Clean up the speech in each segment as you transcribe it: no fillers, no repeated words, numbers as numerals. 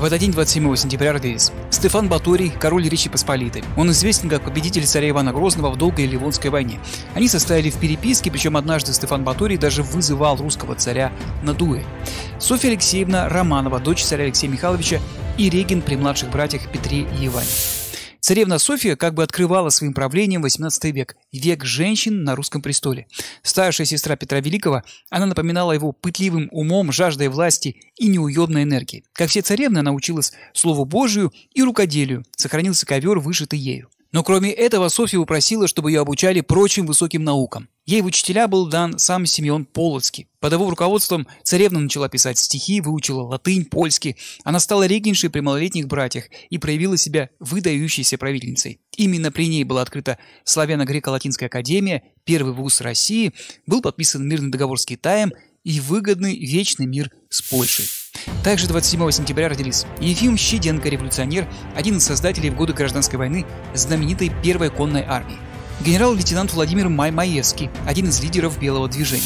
В этот день, 27 сентября, родились Стефан Баторий, король Речи Посполитой. Он известен как победитель царя Ивана Грозного в Долгой Ливонской войне. Они состояли в переписке, причем однажды Стефан Баторий даже вызывал русского царя на дуэль. Софья Алексеевна Романова, дочь царя Алексея Михайловича и регент при младших братьях Петре и Иване. Царевна Софья как бы открывала своим правлением 18 век, век женщин на русском престоле. Старшая сестра Петра Великого, она напоминала его пытливым умом, жаждой власти и неуемной энергией. Как все царевны, она училась Слову Божию и рукоделию, сохранился ковер, вышитый ею. Но кроме этого Софья упросила, чтобы ее обучали прочим высоким наукам. Ей в учителя был дан сам Симеон Полоцкий. Под его руководством царевна начала писать стихи, выучила латынь, польский. Она стала регеншей при малолетних братьях и проявила себя выдающейся правительницей. Именно при ней была открыта Славяно-Греко-Латинская Академия, первый вуз России, был подписан мирный договор с Китаем и выгодный вечный мир с Польшей. Также 27 сентября родились Ефим Щеденко, революционер, один из создателей в годы Гражданской войны знаменитой Первой конной армии. Генерал-лейтенант Владимир Май-Маевский, один из лидеров белого движения.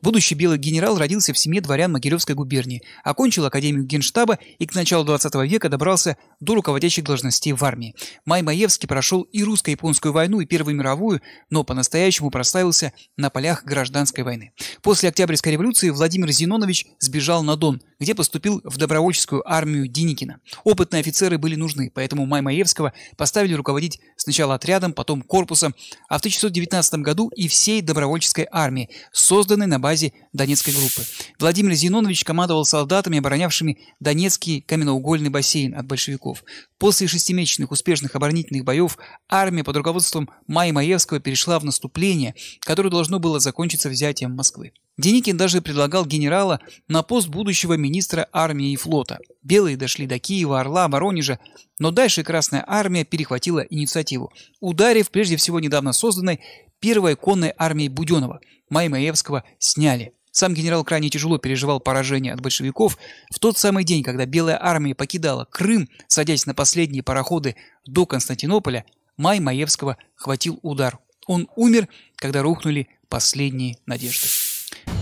Будущий белый генерал родился в семье дворян Магеровской губернии, окончил Академию Генштаба и к началу 20 века добрался до руководящих должностей в армии. Май-Маевский прошел и русско-японскую войну, и Первую мировую, но по-настоящему прославился на полях Гражданской войны. После Октябрьской революции Владимир Зинонович сбежал на Дон, где поступил в добровольческую армию Деникина. Опытные офицеры были нужны, поэтому Май-Маевского поставили руководить сначала отрядом, потом корпусом, а в 1919 году и всей добровольческой армии, созданной на базе Донецкой группы. Владимир Зинонович командовал солдатами, оборонявшими Донецкий каменноугольный бассейн от большевиков. После шестимесячных успешных оборонительных боев армия под руководством Май-Маевского перешла в наступление, которое должно было закончиться взятием Москвы. Деникин даже предлагал генерала на пост будущего министра армии и флота. Белые дошли до Киева, Орла, Воронежа, но дальше Красная армия перехватила инициативу, ударив прежде всего недавно созданной Первой конной армией Буденного. Май-Маевского сняли. Сам генерал крайне тяжело переживал поражение от большевиков. В тот самый день, когда Белая армия покидала Крым, садясь на последние пароходы до Константинополя, Май-Маевского хватил удар. Он умер, когда рухнули последние надежды.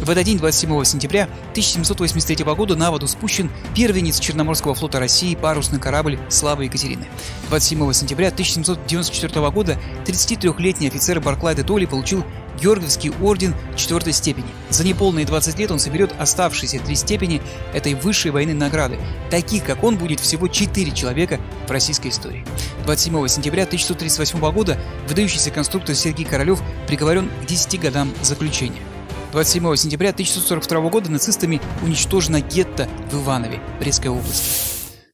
В этот день, 27 сентября 1783 года, на воду спущен первенец Черноморского флота России парусный корабль «Слава Екатерины». 27 сентября 1794 года 33-летний офицер Барклай-де-Толли получил Георгиевский орден 4-й степени. За неполные 20 лет он соберет оставшиеся 3 степени этой высшей военной награды. Таких, как он, будет всего 4 человека в российской истории. 27 сентября 1938 года выдающийся конструктор Сергей Королев приговорен к 10 годам заключения. 27 сентября 1942 года нацистами уничтожено гетто в Иванове, Брестской области.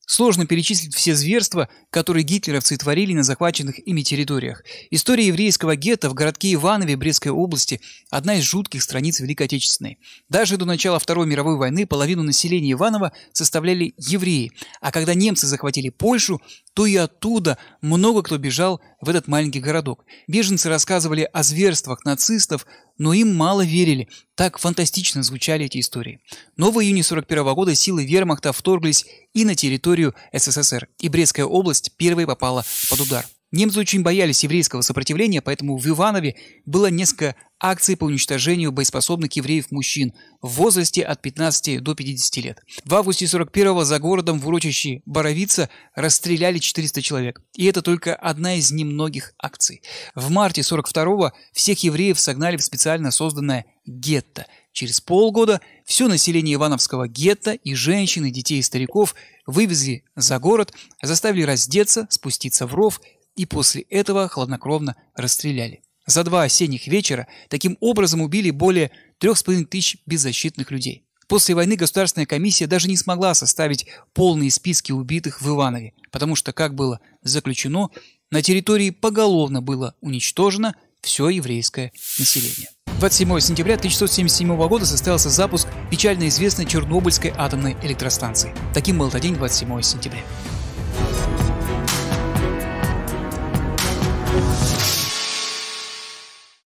Сложно перечислить все зверства, которые гитлеровцы творили на захваченных ими территориях. История еврейского гетто в городке Иванове Брестской области – одна из жутких страниц Великой Отечественной. Даже до начала Второй мировой войны половину населения Иванова составляли евреи, а когда немцы захватили Польшу, то и оттуда много кто бежал в этот маленький городок. Беженцы рассказывали о зверствах нацистов, но им мало верили. Так фантастично звучали эти истории. Но в июне 1941 года силы вермахта вторглись и на территорию СССР, и Брестская область первой попала под удар. Немцы очень боялись еврейского сопротивления, поэтому в Иванове было несколько акций по уничтожению боеспособных евреев-мужчин в возрасте от 15 до 50 лет. В августе 1941-го за городом в урочище Боровица расстреляли 400 человек. И это только одна из немногих акций. В марте 1942-го всех евреев согнали в специально созданное гетто. Через полгода все население Ивановского гетто, и женщин, и детей, и стариков, вывезли за город, заставили раздеться, спуститься в ров, и после этого хладнокровно расстреляли. За 2 осенних вечера таким образом убили более 3500 беззащитных людей. После войны Государственная комиссия даже не смогла составить полные списки убитых в Иванове, потому что, как было заключено, на территории поголовно было уничтожено все еврейское население. 27 сентября 1977 года состоялся запуск печально известной Чернобыльской атомной электростанции. Таким был этот день, 27 сентября.